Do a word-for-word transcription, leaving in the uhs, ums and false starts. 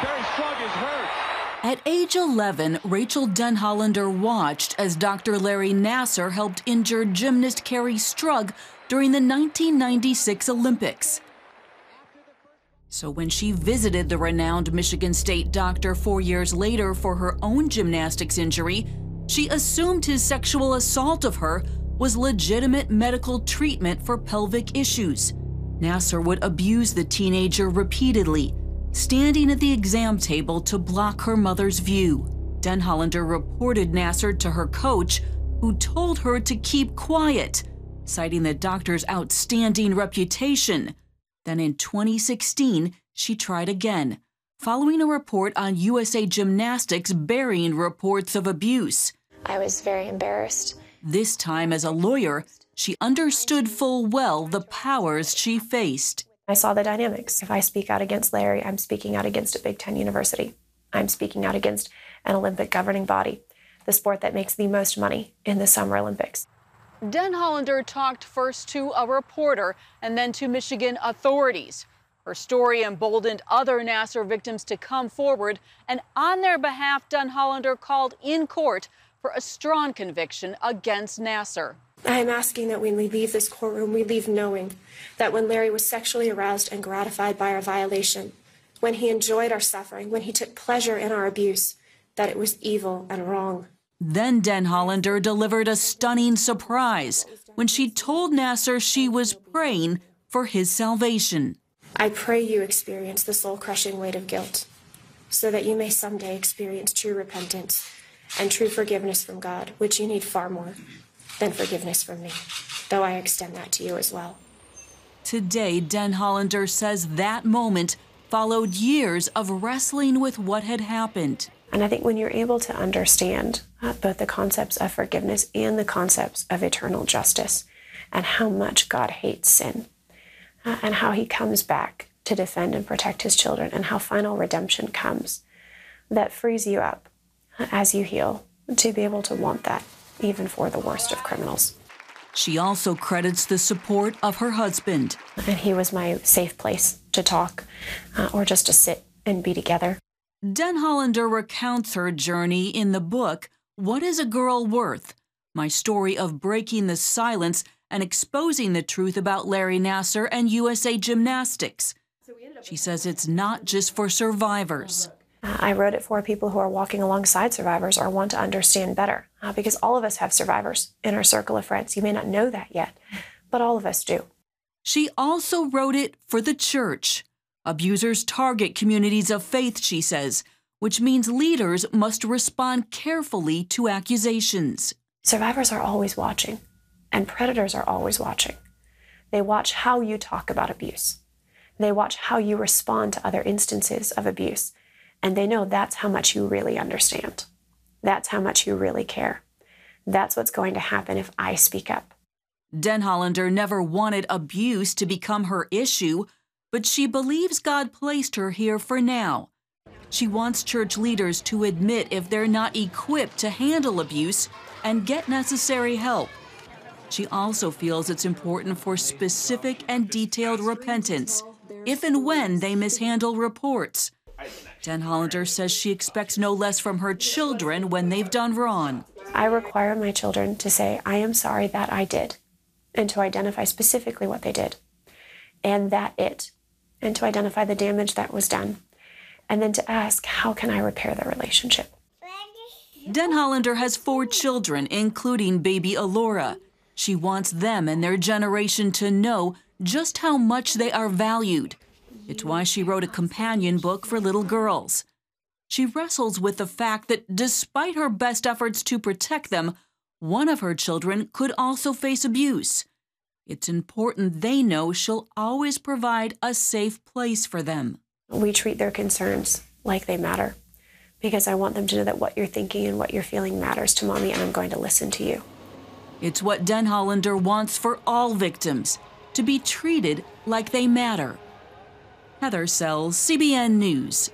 Kerri Strug is hurt. At age eleven, Rachael Denhollander watched as Doctor Larry Nassar helped injured gymnast Kerri Strug during the nineteen ninety-six Olympics. So when she visited the renowned Michigan State doctor four years later for her own gymnastics injury, she assumed his sexual assault of her was legitimate medical treatment for pelvic issues. Nassar would abuse the teenager repeatedly, standing at the exam table to block her mother's view. Denhollander reported Nassar to her coach, who told her to keep quiet, citing the doctor's outstanding reputation. Then in twenty sixteen, she tried again, following a report on U S A Gymnastics burying reports of abuse. I was very embarrassed. This time, as a lawyer, she understood full well the powers she faced. I saw the dynamics. If I speak out against Larry, I'm speaking out against a Big Ten university. I'm speaking out against an Olympic governing body, the sport that makes the most money in the Summer Olympics. Denhollander talked first to a reporter and then to Michigan authorities. Her story emboldened other Nassar victims to come forward, and on their behalf, Denhollander called in court for a strong conviction against Nassar. I am asking that when we leave this courtroom, we leave knowing that when Larry was sexually aroused and gratified by our violation, when he enjoyed our suffering, when he took pleasure in our abuse, that it was evil and wrong. Then Denhollander delivered a stunning surprise when she told Nassar she was praying for his salvation. I pray you experience the soul-crushing weight of guilt so that you may someday experience true repentance and true forgiveness from God, which you need far more than forgiveness from me, though I extend that to you as well. Today, Denhollander says that moment followed years of wrestling with what had happened. And I think when you're able to understand uh, both the concepts of forgiveness and the concepts of eternal justice and how much God hates sin uh, and how he comes back to defend and protect his children and how final redemption comes, that frees you up uh, as you heal to be able to want that even for the worst of criminals. She also credits the support of her husband. And he was my safe place to talk uh, or just to sit and be together. Denhollander recounts her journey in the book, What Is a Girl Worth? My Story of Breaking the Silence and Exposing the Truth About Larry Nassar and U S A Gymnastics. She says it's not just for survivors. I wrote it for people who are walking alongside survivors or want to understand better, uh, because all of us have survivors in our circle of friends. You may not know that yet, but all of us do. She also wrote it for the church. Abusers target communities of faith, she says, which means leaders must respond carefully to accusations. Survivors are always watching, and predators are always watching. They watch how you talk about abuse. They watch how you respond to other instances of abuse, and they know that's how much you really understand. That's how much you really care. That's what's going to happen if I speak up. Denhollander never wanted abuse to become her issue, but she believes God placed her here for now. She wants church leaders to admit if they're not equipped to handle abuse and get necessary help. She also feels it's important for specific and detailed repentance if and when they mishandle reports. Denhollander says she expects no less from her children when they've done wrong. I require my children to say, I am sorry that I did, and to identify specifically what they did, and that it. And to identify the damage that was done, and then to ask, how can I repair the relationship? Denhollander has four children, including baby Elora. She wants them and their generation to know just how much they are valued. It's why she wrote a companion book for little girls. She wrestles with the fact that despite her best efforts to protect them, one of her children could also face abuse. It's important they know she'll always provide a safe place for them. We treat their concerns like they matter, because I want them to know that what you're thinking and what you're feeling matters to Mommy, and I'm going to listen to you. It's what Denhollander wants for all victims, to be treated like they matter. Heather Sells, C B N News.